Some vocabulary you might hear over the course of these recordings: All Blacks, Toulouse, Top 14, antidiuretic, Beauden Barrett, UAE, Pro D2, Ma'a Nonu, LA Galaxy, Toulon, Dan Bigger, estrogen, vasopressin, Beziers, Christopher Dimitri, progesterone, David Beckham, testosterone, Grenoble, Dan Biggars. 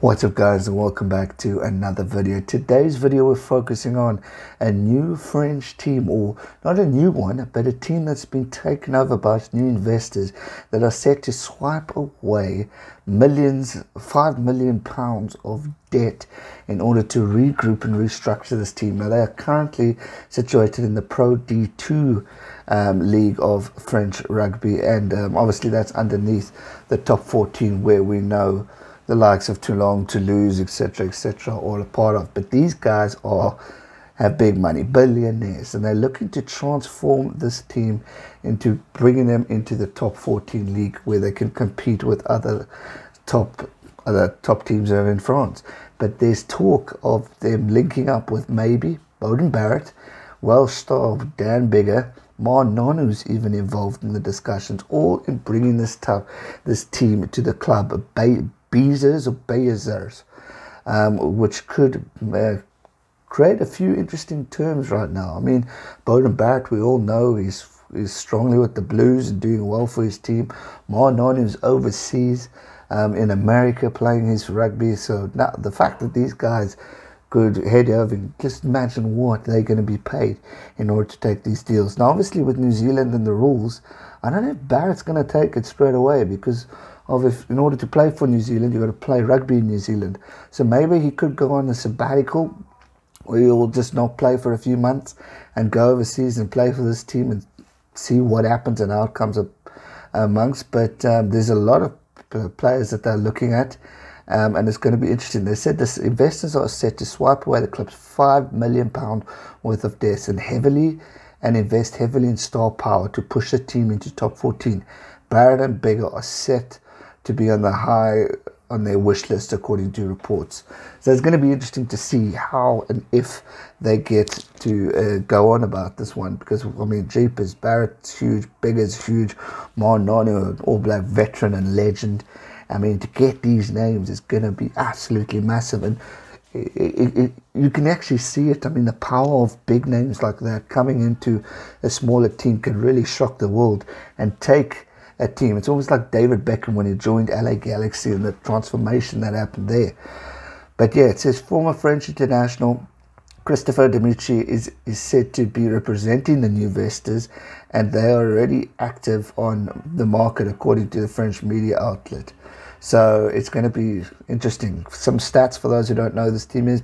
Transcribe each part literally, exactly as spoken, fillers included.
What's up guys, and welcome back to another video. Today's video we're focusing on a new French team, or not a new one, but a team that's been taken over by new investors that are set to swipe away millions, five million pounds of debt in order to regroup and restructure this team. Now they are currently situated in the Pro D two um, league of French rugby, and um, obviously that's underneath the top fourteen, where we know the likes of Toulon, Toulouse, etc, etc, all a part of. But these guys are have big money, billionaires, and they're looking to transform this team into bringing them into the top fourteen league, where they can compete with other top other top teams that are in France. But there's talk of them linking up with maybe Beauden Barrett, Welsh star Dan Biggars, Ma'a Nonu's even involved in the discussions, all in bringing this tough this team to the club Beziers or Beziers, um, which could uh, create a few interesting terms right now. I mean, Beauden Barrett, we all know he's is strongly with the Blues and doing well for his team. Ma'a Nonu's overseas um, in America playing his rugby. So now the fact that these guys could head over, and just imagine what they're going to be paid in order to take these deals. Now, obviously, with New Zealand and the rules, I don't know if Barrett's going to take it straight away, because of if in order to play for New Zealand, you've got to play rugby in New Zealand. So maybe he could go on a sabbatical, where he will just not play for a few months and go overseas and play for this team and see what happens and how it comes up amongst. But um, there's a lot of players that they're looking at. Um, and it's going to be interesting. They said this investors are set to swipe away the club's five million pounds worth of debts and heavily and invest heavily in star power to push the team into top fourteen. Barrett and Biggars are set to be on the high on their wish list, according to reports. So it's going to be interesting to see how and if they get to uh, go on about this one, because I mean, Jeepers, Barrett's huge, Biggars huge, Ma'a Nonu, an All Black veteran and legend. I mean, to get these names is going to be absolutely massive, and it, it, it, you can actually see it. I mean, the power of big names like that coming into a smaller team can really shock the world and take a team. It's almost like David Beckham when he joined L A Galaxy and the transformation that happened there. But yeah, it says former French international Christopher Dimitri is, is said to be representing the new investors, and they are already active on the market, according to the French media outlet. So it's going to be interesting. Some stats for those who don't know, this team is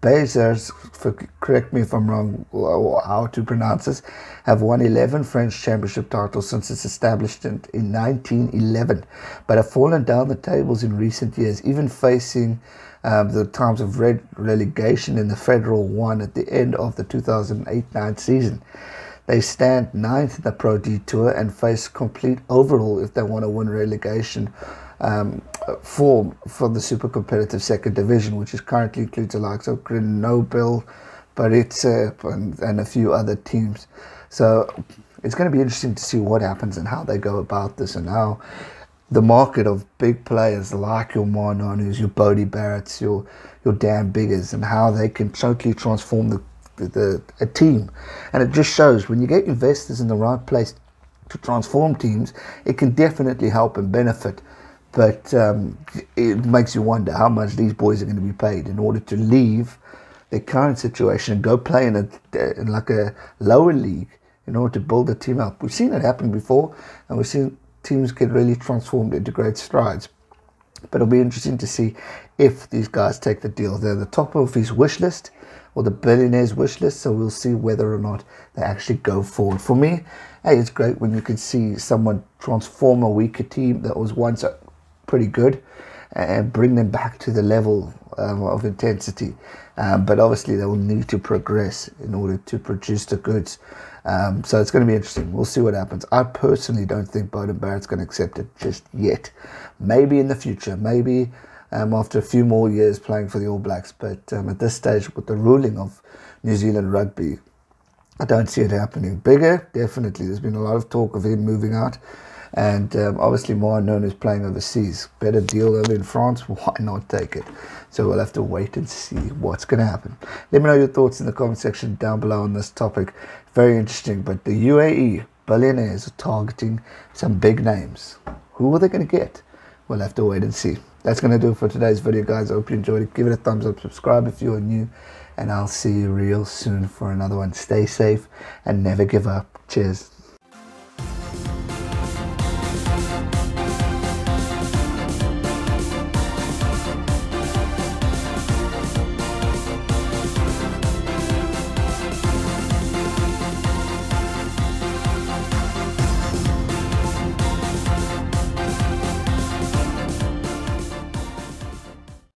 Beziers, for, correct me if I'm wrong or how to pronounce this, have won eleven French championship titles since its establishment in nineteen eleven, but have fallen down the tables in recent years, even facing um, the times of red relegation in the Federal One at the end of the two thousand eight nine season. They stand ninth in the Pro D Tour and face complete overhaul if they want to win relegation Um, form for the super competitive second division, which is currently includes the likes of Grenoble, Beziers, and, and a few other teams. So it's going to be interesting to see what happens and how they go about this, and how the market of big players like your Ma'a Nonu's, your Beauden Barrett's, your your Dan Biggars, and how they can totally transform the, the, the a team. And it just shows, when you get investors in the right place to transform teams, it can definitely help and benefit. But um, it makes you wonder how much these boys are going to be paid in order to leave their current situation and go play in, a, in like a lower league in order to build a team up. We've seen it happen before, and we've seen teams get really transformed into great strides. But it'll be interesting to see if these guys take the deal. They're the top of his wish list, or the billionaire's wish list, so we'll see whether or not they actually go forward. For me, hey, it's great when you can see someone transform a weaker team that was once a pretty good and bring them back to the level um, of intensity, um, but obviously they will need to progress in order to produce the goods, um, so it's going to be interesting. We'll see what happens. I personally don't think Beauden Barrett's going to accept it just yet. Maybe in the future, maybe um, after a few more years playing for the All Blacks, but um, at this stage, with the ruling of New Zealand rugby, I don't see it happening. Bigger, definitely. There's been a lot of talk of him moving out. And um, obviously Ma'a Nonu is playing overseas. Better deal over in France, why not take it? So we'll have to wait and see what's going to happen. Let me know your thoughts in the comment section down below on this topic. Very interesting, but the U A E billionaires are targeting some big names. Who are they going to get? we'll have to wait and see. That's going to do it for today's video, guys. I hope you enjoyed it. Give it a thumbs up, subscribe if you are new, and I'll see you real soon for another one. Stay safe and never give up. Cheers.